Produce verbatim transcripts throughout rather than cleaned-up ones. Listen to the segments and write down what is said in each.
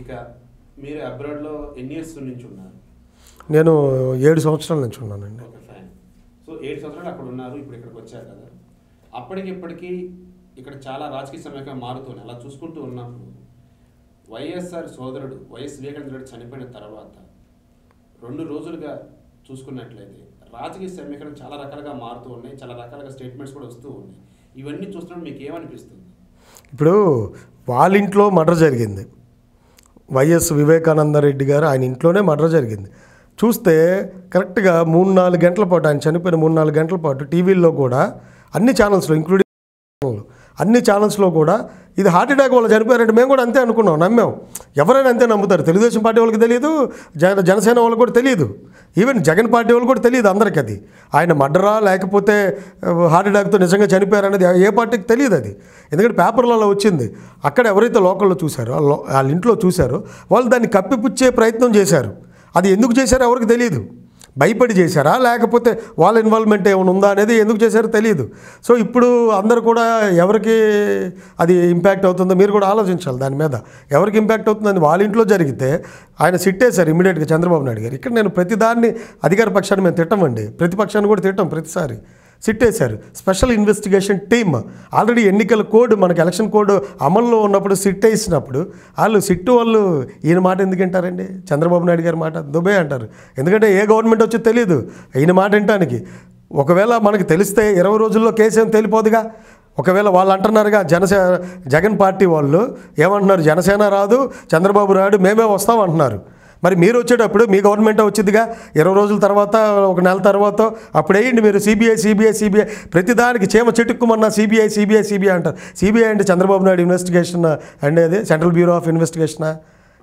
ఇక మీరు అబ్రాడ్ లో ఎన్ని ఇయర్స్ నుంచి ఉన్నారు? నేను ఏడు సంవత్సరాల నుంచి ఉన్నానండి. Okay fine. సో ఏడు సంవత్సరాలు అక్కడ ఉన్నారు, ఇప్పుడు ఇక్కడికి వచ్చారు కదా. అప్పటికిప్పటికీ ఇక్కడ చాలా రాజకీయ సమయంగా మారుతుంది. అలా చూసుకుంటూ ఉన్నప్పుడు వైఎస్ఆర్ సోదరుడు వైఎస్ వివేకానంద రెడ్డి చనిపోయిన తర్వాత రెండు రోజులుగా చూసుకున్నట్లయితే రాజకీయ సమీకరణ చాలా రకాలుగా మారుతూ ఉన్నాయి, చాలా రకాలుగా స్టేట్మెంట్స్ కూడా వస్తూ ఉన్నాయి. ఇవన్నీ చూస్తున్నప్పుడు మీకు ఏమనిపిస్తుంది? ఇప్పుడు వాళ్ళ ఇంట్లో మర్డర్ జరిగింది, వైఎస్ వివేకానంద రెడ్డి గారు ఆయన ఇంట్లోనే మర్డర్ జరిగింది. చూస్తే కరెక్ట్గా మూడు నాలుగు గంటల పాటు ఆయన చనిపోయిన మూడు నాలుగు గంటల పాటు టీవీల్లో కూడా అన్ని ఛానల్స్లో ఇంక్లూడింగ్ అన్ని ఛానల్స్లో కూడా ఇది హార్ట్అటాక్ వాళ్ళు చనిపోయారంటే మేము కూడా అంతే అనుకున్నాం, నమ్మాం. ఎవరైనా అంతే నమ్ముతారు, తెలుగుదేశం పార్టీ వాళ్ళకి తెలియదు, జన జనసేన వాళ్ళకి కూడా తెలియదు, ఈవెన్ జగన్ పార్టీ వాళ్ళు కూడా తెలియదు అందరికీ. అది ఆయన మర్డరా లేకపోతే హార్ట్అటాక్తో నిజంగా చనిపోయారనేది ఏ పార్టీకి తెలియదు. అది ఎందుకంటే పేపర్లలో వచ్చింది. అక్కడ ఎవరైతే లోకల్లో చూశారో వాళ్ళ ఇంట్లో చూశారో వాళ్ళు దాన్ని కప్పిపుచ్చే ప్రయత్నం చేశారు. అది ఎందుకు చేశారో ఎవరికి తెలియదు. భయపడి చేశారా లేకపోతే వాళ్ళ ఇన్వాల్వ్మెంట్ ఏమైనా ఉందా అనేది ఎందుకు చేశారో తెలియదు. సో ఇప్పుడు అందరు కూడా ఎవరికి అది ఇంపాక్ట్ అవుతుందో మీరు కూడా ఆలోచించాలి. దాని మీద ఎవరికి ఇంపాక్ట్ అవుతుందని వాళ్ళ ఇంట్లో జరిగితే ఆయన సిట్టేశారు ఇమీడియట్గా చంద్రబాబు నాయుడు గారు. ఇక్కడ నేను ప్రతిదాన్ని అధికార పక్షాన్ని మేము తిట్టమండి, ప్రతిపక్షాన్ని కూడా తిట్టం, ప్రతిసారి సిట్టేశారు. స్పెషల్ ఇన్వెస్టిగేషన్ టీమ్ ఆల్రెడీ ఎన్నికల కోడ్ మనకు ఎలక్షన్ కోడ్ అమల్లో ఉన్నప్పుడు సిట్ వేసినప్పుడు వాళ్ళు సిట్టు వాళ్ళు ఈయన మాట ఎందుకు వింటారండి? చంద్రబాబు నాయుడు గారి మాట దుబే అంటారు. ఎందుకంటే ఏ గవర్నమెంట్ వచ్చో తెలియదు, ఈయన మాట వినటానికి. ఒకవేళ మనకు తెలిస్తే ఇరవై రోజుల్లో కేసు ఏం తెలిపోదుగా. ఒకవేళ వాళ్ళు అంటున్నారుగా జనసే జగన్ పార్టీ వాళ్ళు ఏమంటున్నారు, జనసేన రాదు చంద్రబాబు రాడు మేమే వస్తాం అంటున్నారు. మరి మీరు వచ్చేటప్పుడు మీ గవర్నమెంటే వచ్చిందిగా ఇరవై రోజుల తర్వాత ఒక నెల తర్వాత అప్పుడు వేయండి మీరు సిబిఐ సిబిఐ సిబిఐ ప్రతిదానికి చేమ చెట్టుక్కుమన్నా సిబిఐ సిబిఐ సిబిఐ అంటారు. సిబిఐ అంటే చంద్రబాబు నాయుడు ఇన్వెస్టిగేషన్ అండి, అది సెంట్రల్ బ్యూరో ఆఫ్ ఇన్వెస్టిగేషనా,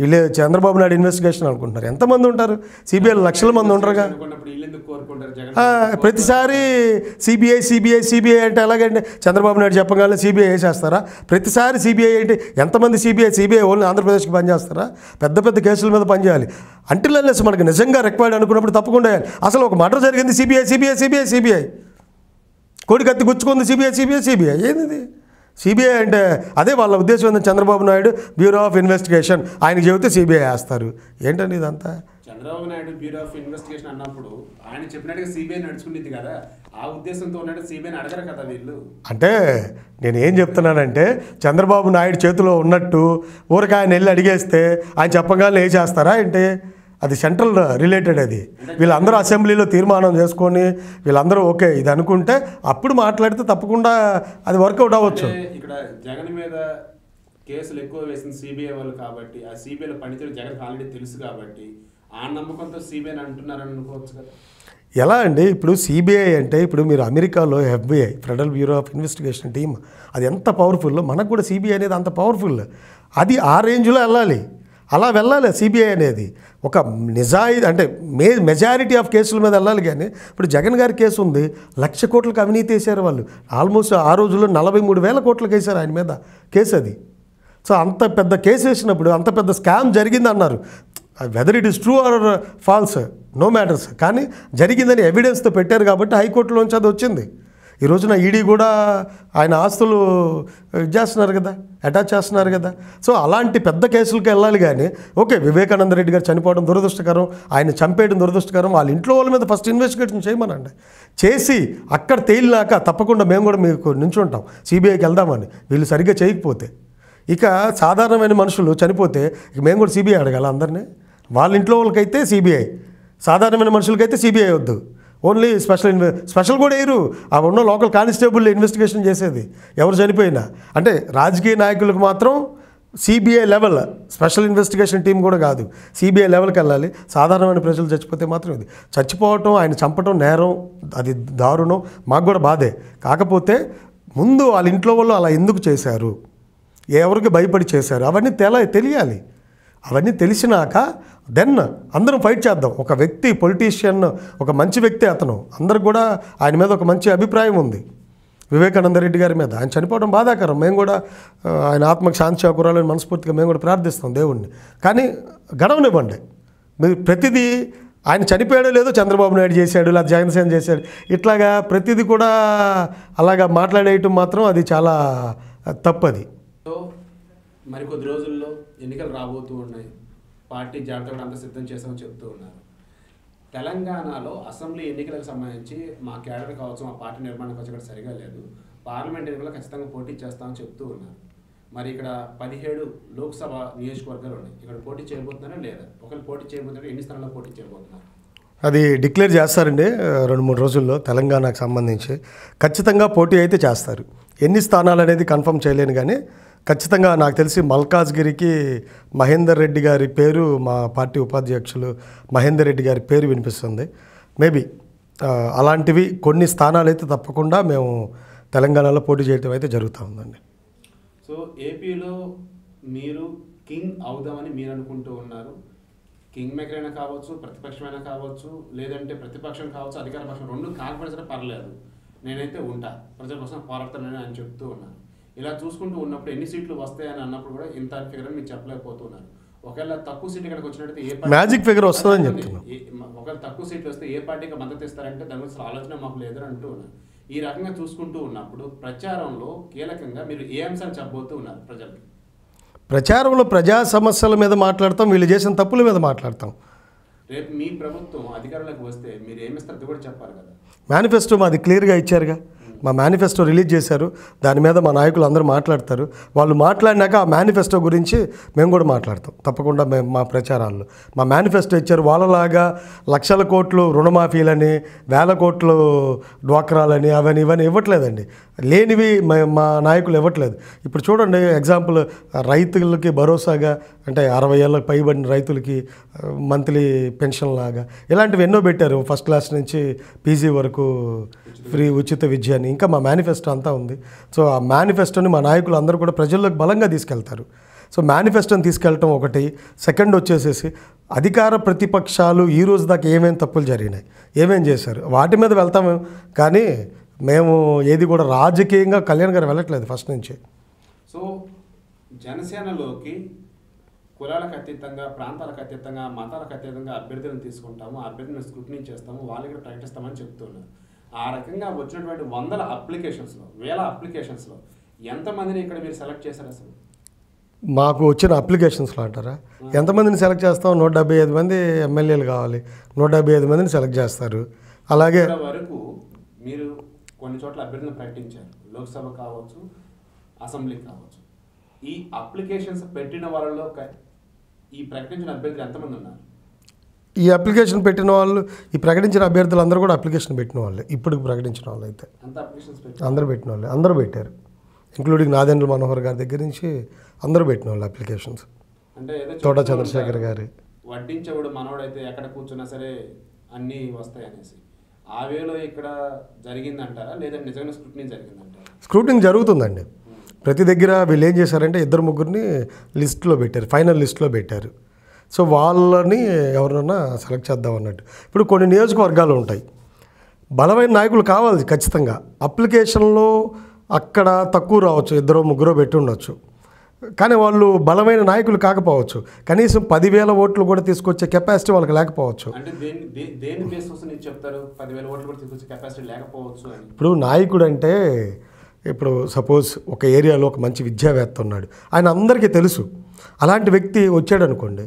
వీళ్ళు చంద్రబాబు నాయుడు ఇన్వెస్టిగేషన్ అనుకుంటున్నారు. ఎంతమంది ఉంటారు సిబిఐ? లక్షల మంది ఉంటారుగా. ప్రతిసారి సిబిఐ సిబిఐ సిబిఐ అంటే ఎలాగంటే చంద్రబాబు నాయుడు చెప్పగానే సిబిఐ వేసేస్తారా? ప్రతిసారి సిబిఐ అంటే ఎంతమంది సిబిఐ సిబిఐ ఓన్లీ ఆంధ్రప్రదేశ్కి పనిచేస్తారా? పెద్ద పెద్ద కేసుల మీద పనిచేయాలి. అంటిల్ అన్లెస్ మనకు నిజంగా రిక్వైర్డ్ అనుకున్నప్పుడు తప్పకుండా వేయాలి. అసలు ఒక మర్డర్ జరిగింది సిబిఐ సిబిఐ సిబిఐ సిబిఐ కోడి కత్తి గుచ్చుకుంది సిబిఐ సిబిఐ సిబిఐ ఏంది సిబిఐ అంటే? అదే వాళ్ళ ఉద్దేశం ఏంటంటే Chandrababu Naidu bureau of investigation ఆయన చెబితే సిబిఐ వేస్తారు. ఏంటండి ఇదంతా? Chandrababu Naidu bureau of investigation అన్నప్పుడు ఆయన చెప్పినట్టుగా సిబిఐ నడుచుకునేది కదా, ఆ ఉద్దేశంతో ఉన్నట్టు సిబిఐని అడగరు కదా వీళ్ళు. అంటే నేను ఏం చెప్తున్నానంటే చంద్రబాబు నాయుడు చేతిలో ఉన్నట్టు ఊరికి ఆయన వెళ్ళి అడిగేస్తే ఆయన చెప్పగానే ఏం చేస్తారా అంటే అది సెంట్రల్ రిలేటెడ్. అది వీళ్ళందరూ అసెంబ్లీలో తీర్మానం చేసుకొని వీళ్ళందరూ ఓకే ఇది అనుకుంటే అప్పుడు మాట్లాడితే తప్పకుండా అది వర్కౌట్ అవ్వచ్చు. ఇక్కడ జగన్ మీద కేసులు ఎక్కువ వేసింది సిబిఐ వాళ్ళు కాబట్టి ఆ సిబిఐలో పనితీరు జగన్ ఆల్రెడీ తెలుసు కాబట్టి ఆ నమ్మకంతో సిబిఐ అంటున్నారని అనుకోవచ్చు కదా. ఎలా అండి ఇప్పుడు సిబిఐ అంటే ఇప్పుడు మీరు అమెరికాలో FBI federal bureau of investigation team అది ఎంత పవర్ఫుల్లో మనకు కూడా సిబిఐ అనేది అంత పవర్ఫుల్. అది ఆ రేంజ్లో వెళ్ళాలి, అలా వెళ్ళాలి సిబిఐ అనేది. ఒక నిజాయి అంటే మే మెజారిటీ ఆఫ్ కేసుల మీద వెళ్ళాలి. కానీ ఇప్పుడు జగన్ గారి కేసు ఉంది, లక్ష కోట్లకు అవినీతి వేశారు వాళ్ళు. ఆల్మోస్ట్ ఆ రోజుల్లో నలభై మూడు వేల కోట్లకు వేశారు ఆయన మీద కేసు. అది సో అంత పెద్ద కేసు వేసినప్పుడు అంత పెద్ద స్కామ్ జరిగింది అన్నారు. Whether it is true or false no matters, కానీ జరిగిందని ఎవిడెన్స్తో పెట్టారు కాబట్టి హైకోర్టులోంచి అది వచ్చింది. ఈ రోజున ఈడీ కూడా ఆయన ఆస్తులు ఇది చేస్తున్నారు కదా, అటాచ్ చేస్తున్నారు కదా. సో అలాంటి పెద్ద కేసులకు వెళ్ళాలి. కానీ ఓకే వివేకానంద రెడ్డి గారు చనిపోవడం దురదృష్టకరం, ఆయన చంపేయడం దురదృష్టకరం. వాళ్ళ ఇంట్లో వాళ్ళ మీద ఫస్ట్ ఇన్వెస్టిగేషన్ చేయమనండి, చేసి అక్కడ తేలినాక తప్పకుండా మేము కూడా మీకు నించుంటాం సిబిఐకి వెళ్దామని. వీళ్ళు సరిగ్గా చేయకపోతే ఇక సాధారణమైన మనుషులు చనిపోతే ఇక మేము కూడా సిబిఐ అడగాలి అందరినీ. వాళ్ళ ఇంట్లో వాళ్ళకైతే సిబిఐ, సాధారణమైన మనుషులకైతే సిబిఐ వద్దు, ఓన్లీ స్పెషల్ ఇన్వె స్పెషల్ కూడా వేయరు. ఆ ఉన్న లోకల్ కానిస్టేబుల్ ఇన్వెస్టిగేషన్ చేసేది ఎవరు చనిపోయినా. అంటే రాజకీయ నాయకులకు మాత్రం CBI level special investigation team కూడా కాదు, సిబిఐ లెవెల్కి వెళ్ళాలి. సాధారణమైన ప్రజలు చచ్చిపోతే మాత్రం ఇది చచ్చిపోవటం ఆయన చంపటం నేరం, అది దారుణం, మాకు కూడా బాధే. కాకపోతే ముందు వాళ్ళ ఇంట్లో వాళ్ళు అలా ఎందుకు చేశారు, ఎవరికి భయపడి చేశారు అవన్నీ తెల తెలియాలి అవన్నీ తెలిసినాక దెన్ అందరం ఫైట్ చేద్దాం. ఒక వ్యక్తి పొలిటీషియన్, ఒక మంచి వ్యక్తి అతను, అందరు కూడా ఆయన మీద ఒక మంచి అభిప్రాయం ఉంది వివేకానంద రెడ్డి గారి మీద. ఆయన చనిపోవడం బాధాకరం, మేము కూడా ఆయన ఆత్మకు శాంతి చేకూరాలని మనస్ఫూర్తిగా మేము కూడా ప్రార్థిస్తాం దేవుణ్ణి. కానీ గడవనివ్వండి, మీరు ప్రతిదీ ఆయన చనిపోయాడో లేదో చంద్రబాబు నాయుడు చేశాడు లేదా జగన్సేన చేశాడు ఇట్లాగా ప్రతిదీ కూడా అలాగా మాట్లాడేయటం మాత్రం అది చాలా తప్పది. మరికొద్ది రోజుల్లో ఎన్నికలు రాబోతూ ఉన్నాయి, పార్టీ జాగ్రత్తలు అంతా సిద్ధం చేస్తామని చెప్తూ ఉన్నారు. తెలంగాణలో అసెంబ్లీ ఎన్నికలకు సంబంధించి మా క్యాడర్ కావచ్చు, మా పార్టీ నిర్మాణం కావచ్చు ఇక్కడ సరిగా లేదు, పార్లమెంట్ ఎన్నికలు ఖచ్చితంగా పోటీ చేస్తామని చెప్తూ ఉన్నారు. మరి ఇక్కడ పదిహేడు లోక్సభ నియోజకవర్గాలు ఉన్నాయి, ఇక్కడ పోటీ చేయబోతున్నారా లేదా? ఒకవేళ పోటీ చేయబోతున్నారు ఎన్ని స్థానాల్లో పోటీ చేయబోతున్నారు? అది డిక్లేర్ చేస్తారండి రెండు మూడు రోజుల్లో. తెలంగాణకు సంబంధించి ఖచ్చితంగా పోటీ అయితే చేస్తారు. ఎన్ని స్థానాలు అనేది కన్ఫర్మ్ చేయలేను, కానీ ఖచ్చితంగా నాకు తెలిసి మల్కాజ్గిరికి మహేందర్ రెడ్డి గారి పేరు, మా పార్టీ ఉపాధ్యక్షులు మహేందర్ రెడ్డి గారి పేరు వినిపిస్తుంది. మేబీ అలాంటివి కొన్ని స్థానాలు అయితే తప్పకుండా మేము తెలంగాణలో పోటీ చేయడం అయితే జరుగుతూ ఉందండి. సో ఏపీలో మీరు కింగ్ అవుదామని మీరు అనుకుంటూ ఉన్నారు. కింగ్ మేకర్ అయినా కావచ్చు, ప్రతిపక్షమైనా కావచ్చు, లేదంటే ప్రతిపక్షం కావచ్చు, అధికార పక్షం, రెండు కాన్ఫరెన్స్లో పర్లేదు నేనైతే ఉంటా, ప్రజల కోసం పోరాడతానని ఆయన చెప్తూ ఉన్నాను. ఇలా చూసుకుంటూ ఉన్నప్పుడు ఎన్ని సీట్లు వస్తాయని అన్నప్పుడు కూడా ఇంత ఫిగర్ అని మీరు చెప్పలేకపోతున్నారు. ఒకవేళ తక్కువ సీట్లు ఇక్కడికి వచ్చినట్టయితే ఏ మ్యాజిక్ ఫిగర్ వస్తుందని చెప్తున్నారు. ఒకవేళ తక్కువ సీట్లు వస్తే ఏ పార్టీకి మద్దతు ఇస్తారంటే దాని గురించి ఆలోచన మాకు లేదని అంటూ ఉన్నారు. ఈ రకంగా చూసుకుంటూ ఉన్నప్పుడు ప్రచారంలో కీలకంగా మీరు ఏ అంశాన్ని చెప్పబోతూ ఉన్నారు ప్రజలకి? ప్రచారంలో ప్రజా సమస్యల మీద మాట్లాడతాం, వీళ్ళు చేసిన తప్పుల మీద మాట్లాడతాం. రేపు మీ ప్రభుత్వం అధికారంలోకి వస్తే మీరు ఏమిస్తారో కూడా చెప్పాలి కదా. మేనిఫెస్టో మాది క్లియర్గా ఇచ్చారుగా, మా మేనిఫెస్టో రిలీజ్ చేశారు, దాని మీద మా నాయకులు అందరూ మాట్లాడతారు. వాళ్ళు మాట్లాడినాక ఆ మేనిఫెస్టో గురించి మేము కూడా మాట్లాడతాం తప్పకుండా. మేము మా ప్రచారాల్లో మా మేనిఫెస్టో ఇచ్చారు. వాళ్ళలాగా లక్షల కోట్లు రుణమాఫీలని, వేల కోట్లు డ్వాక్రాలని అవన్నీ ఇవన్నీ ఇవ్వట్లేదండి, లేనివి మా నాయకులు ఇవ్వట్లేదు. ఇప్పుడు చూడండి ఎగ్జాంపుల్, రైతులకి భరోసాగా అంటే అరవై ఏళ్ళకి పైబడిన రైతులకి మంత్లీ పెన్షన్ లాగా ఇలాంటివి ఎన్నో పెట్టారు. ఫస్ట్ క్లాస్ నుంచి పీజీ వరకు ఫ్రీ ఉచిత విద్య అని ఇంకా మా మేనిఫెస్టో అంతా ఉంది. సో ఆ మేనిఫెస్టోని మా నాయకులు అందరూ కూడా ప్రజల్లోకి బలంగా తీసుకెళ్తారు. సో మేనిఫెస్టోని తీసుకెళ్ళటం ఒకటి. సెకండ్ వచ్చేసేసి అధికార ప్రతిపక్షాలు ఈ రోజు దాకా ఏమేమి తప్పులు జరిగినాయి, ఏమేమి చేశారు వాటి మీద వెళ్తాము. కానీ మేము ఏది కూడా రాజకీయంగా కళ్యాణ్ గారు వెళ్ళట్లేదు ఫస్ట్ నుంచి. సో జనసేనలోకి కులాలకు అతీతంగా, ప్రాంతాలకు అతీతంగా, మతాలకు అతీతంగా అభ్యర్థులను తీసుకుంటాము, అభ్యర్థులను స్క్రూటినీ చేస్తాము, వాళ్ళకి ప్రకటిస్తామని చెప్తున్నారు. ఆ రకంగా వచ్చినటువంటి వందల అప్లికేషన్స్లో, వేల అప్లికేషన్స్లో ఎంతమందిని ఇక్కడ మీరు సెలెక్ట్ చేశారు? అసలు మాకు వచ్చిన అప్లికేషన్స్లో అంటారా ఎంతమందిని సెలెక్ట్ చేస్తాం? నూట డెబ్బై ఐదు మంది ఎమ్మెల్యేలు కావాలి, నూట డెబ్బై ఐదు మందిని సెలెక్ట్ చేస్తారు. అలాగే వరకు మీరు కొన్ని చోట్ల అభ్యర్థులను ప్రకటించారు, లోక్సభ కావచ్చు, అసెంబ్లీ కావచ్చు. ఈ అప్లికేషన్స్ పెట్టిన వాళ్ళలో ఈ ప్రకటించిన అభ్యర్థులు ఎంతమంది ఉన్నారు? ఈ అప్లికేషన్ పెట్టిన వాళ్ళు, ఈ ప్రకటించిన అభ్యర్థులు అందరూ కూడా అప్లికేషన్ పెట్టిన వాళ్ళే. ఇప్పుడు ప్రకటించిన వాళ్ళు అయితే అందరూ పెట్టిన వాళ్ళే, అందరూ పెట్టారు, ఇంక్లూడింగ్ నాదెండ్ల మనోహర్ గారి దగ్గర నుంచి అందరూ పెట్టిన వాళ్ళు అప్లికేషన్స్. అంటే తోట చంద్రశేఖర్ గారు వడ్డించేవాడు మనోడైతే ఎక్కడ కూర్చున్నా సరే అన్నీ వస్తాయి అనేసి ఆ వేలో ఇక్కడ జరిగిందంటారా, లేదా నిజంగా స్క్రూటినీ జరిగిందంటారా? స్క్రూటినీ జరుగుతుందండి ప్రతి దగ్గర. వీళ్ళు ఏం చేశారంటే ఇద్దరు ముగ్గురిని లిస్ట్లో పెట్టారు, ఫైనల్ లిస్ట్లో పెట్టారు. సో వాళ్ళని ఎవరినైనా సెలెక్ట్ చేద్దాం అన్నట్టు. ఇప్పుడు కొన్ని నియోజకవర్గాలు ఉంటాయి, బలమైన నాయకులు కావాలి ఖచ్చితంగా. అప్లికేషన్లో అక్కడ తక్కువ రావచ్చు, ఇద్దరు ముగ్గురు పెట్టి ఉండొచ్చు, కానీ వాళ్ళు బలమైన నాయకులు కాకపోవచ్చు. కనీసం పదివేల ఓట్లు కూడా తీసుకొచ్చే కెపాసిటీ వాళ్ళకి లేకపోవచ్చు. ఇప్పుడు నాయకుడు అంటే ఇప్పుడు సపోజ్ ఒక ఏరియాలో ఒక మంచి విద్యావేత్త ఉన్నాడు, ఆయన అందరికీ తెలుసు. అలాంటి వ్యక్తి వచ్చాడు అనుకోండి,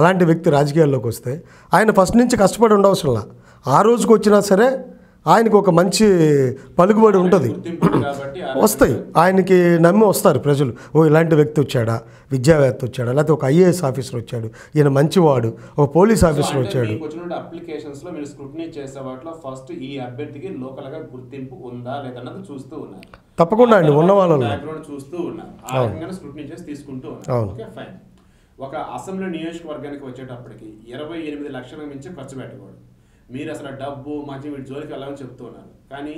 అలాంటి వ్యక్తి రాజకీయాల్లోకి వస్తే ఆయన ఫస్ట్ నుంచి కష్టపడి ఉండవసరంలా, ఆ రోజుకు వచ్చినా సరే ఆయనకు ఒక మంచి పలుకుబడి ఉంటుంది, వస్తాయి ఆయనకి నమ్మి వస్తారు ప్రజలు. ఓ ఇలాంటి వ్యక్తి వచ్చాడా, విద్యావేత్త వచ్చాడా, లేకపోతే ఒక ఐఏఎస్ ఆఫీసర్ వచ్చాడు, ఈయన మంచివాడు, ఒక పోలీస్ ఆఫీసర్ వచ్చాడు. అప్లికేషన్స్లో మీరు స్క్రూటినీ చేసే వాటిలో ఫస్ట్ ఈ అభ్యర్థికి లోకల్గా గుర్తింపు ఉందా లేదన్నది చూస్తూ ఉన్నారు తప్పకుండా అండి, ఉన్న వాళ్ళని చూస్తూ ఉన్నారు, స్క్రూటినీ చేసి తీసుకుంటూ ఉన్నారు. Okay fine. ఒక అసెంబ్లీ నియోజకవర్గానికి వచ్చేటప్పటికి ఇరవై ఎనిమిది లక్షల మించి ఖర్చు పెట్టకూడదు. మీరు అసలు డబ్బు మంచి వీటి జోలికి వెళ్ళాలని చెప్తున్నారు, కానీ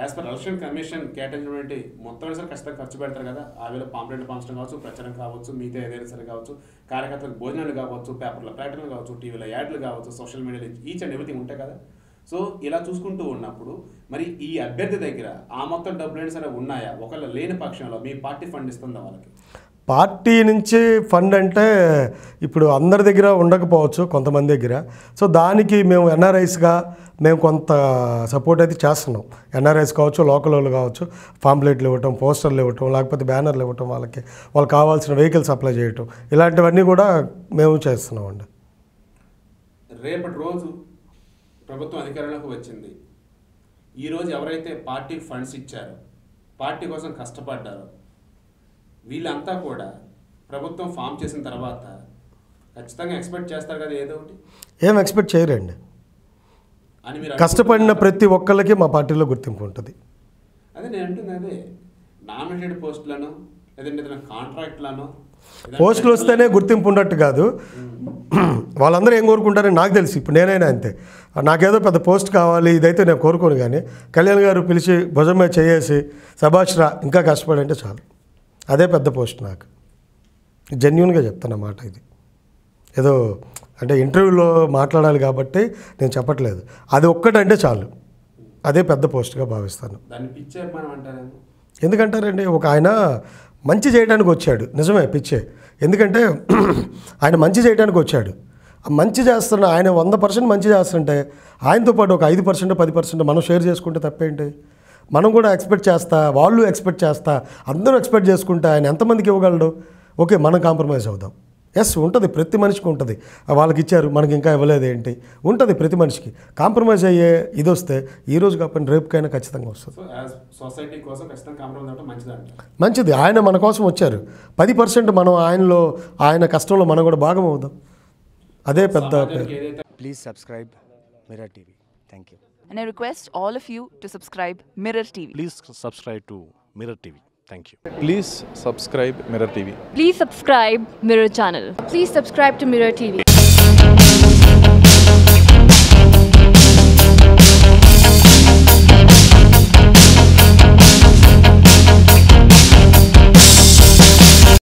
యాజ్ పర్ ఎలక్షన్ కమిషన్ కేటాయించినటువంటి మొత్తం సరే ఖచ్చితంగా ఖర్చు పెడతారు కదా. ఆ వేళ పాంప్లెట్లు పంచడం కావచ్చు, ప్రచారం కావచ్చు, మిగతా ఏదైనా సరే కావచ్చు, కార్యకర్తలకు భోజనాలు కావచ్చు, పేపర్లో ప్రకటనలు కావచ్చు, టీవీలో యాడ్లు కావచ్చు, సోషల్ మీడియాలో ఈచ్ అండ్ ఎవ్రీథింగ్ ఉంటాయి కదా. సో ఇలా చూసుకుంటూ ఉన్నప్పుడు మరి ఈ అభ్యర్థి దగ్గర ఆ మొత్తం డబ్బులు అయినా సరే ఉన్నాయా? ఒకవేళ లేని పక్షంలో మీ పార్టీ ఫండ్ ఇస్తుందా వాళ్ళకి? పార్టీ నుంచి ఫండ్ అంటే ఇప్పుడు అందరి దగ్గర ఉండకపోవచ్చు, కొంతమంది దగ్గర. సో దానికి మేము ఎన్ఆర్ఐస్గా మేము కొంత సపోర్ట్ అయితే చేస్తున్నాం. ఎన్ఆర్ఐస్ కావచ్చు, లోకల్ వాళ్ళు కావచ్చు, పాంప్లెట్లు ఇవ్వటం, పోస్టర్లు ఇవ్వటం, లేకపోతే బ్యానర్లు ఇవ్వటం, వాళ్ళకి వాళ్ళకి కావాల్సిన వెహికల్ సప్లై చేయటం, ఇలాంటివన్నీ కూడా మేము చేస్తున్నాం అండి. రేపటి రోజు ప్రభుత్వం అధికారంలోకి వచ్చింది. ఈరోజు ఎవరైతే పార్టీకి ఫండ్స్ ఇచ్చారో, పార్టీ కోసం కష్టపడ్డారో, వీళ్ళంతా కూడా ప్రభుత్వం ఫామ్ చేసిన తర్వాత ఖచ్చితంగా ఎక్స్పెక్ట్ చేస్తారు కదా ఏదో ఒకటి. ఏం ఎక్స్పెక్ట్ చేయరండి అని మీరు కష్టపడిన ప్రతి ఒక్కళ్ళకి మా పార్టీలో గుర్తింపు ఉంటుంది. అదే నేను అంటుంది, అదే నామినేటెడ్ పోస్టులను లేదంటే కాంట్రాక్ట్లను పోస్టులు వస్తేనే గుర్తింపు ఉన్నట్టు కాదు. వాళ్ళందరూ ఏం కోరుకుంటారని నాకు తెలుసు. ఇప్పుడు నేనైనా అంతే, నాకేదో పెద్ద పోస్ట్ కావాలి ఇదైతే నేను కోరుకోను. కానీ కళ్యాణ్ గారు పిలిచి భుజమే చేసి సభాష్ రా ఇంకా కష్టపడి అంటే చాలు, అదే పెద్ద పోస్ట్ నాకు. జెన్యున్గా చెప్తాను అన్నమాట. ఇది ఏదో అంటే ఇంటర్వ్యూలో మాట్లాడాలి కాబట్టి నేను చెప్పట్లేదు. అది ఒక్కటంటే చాలు, అదే పెద్ద పోస్ట్గా భావిస్తాను. ఎందుకంటారండి, ఒక ఆయన మంచి చేయడానికి వచ్చాడు, నిజమే పిచ్చే. ఎందుకంటే ఆయన మంచి చేయడానికి వచ్చాడు. మంచి చేస్తున్న ఆయన వంద పర్సెంట్ మంచి చేస్తుంటే ఆయనతో పాటు ఒక ఐదు పర్సెంట్ పది పర్సెంట్ మనం షేర్ చేసుకుంటే తప్పేంటి? మనం కూడా ఎక్స్పెక్ట్ చేస్తా, వాళ్ళు ఎక్స్పెక్ట్ చేస్తా, అందరూ ఎక్స్పెక్ట్ చేసుకుంటే ఆయన ఎంతమందికి ఇవ్వగలడు? ఓకే, మనం కాంప్రమైజ్ అవుదాం. ఎస్ ఉంటుంది, ప్రతి మనిషికి ఉంటుంది. వాళ్ళకి ఇచ్చారు మనకి ఇంకా ఇవ్వలేదు ఏంటి ఉంటుంది ప్రతి మనిషికి. కాంప్రమైజ్ అయ్యే ఇది వస్తే ఈరోజు కాకపోయినా రేపుకైనా ఖచ్చితంగా వస్తుంది. సొసైటీ కోసం ఖచ్చితంగా కాంప్రమైజ్ అవడం మంచిది. మంచిది. ఆయన మన కోసం వచ్చారు. పది పర్సెంట్ మనం ఆయనలో, ఆయన కష్టంలో మనం కూడా భాగం అవుదాం, అదే పెద్ద. Please subscribe mirror TV. Thank you. And I request all of you to subscribe Mirror T V. Please subscribe to Mirror T V. Thank you. Please subscribe Mirror T V. Please subscribe Mirror Channel. Please subscribe to Mirror T V.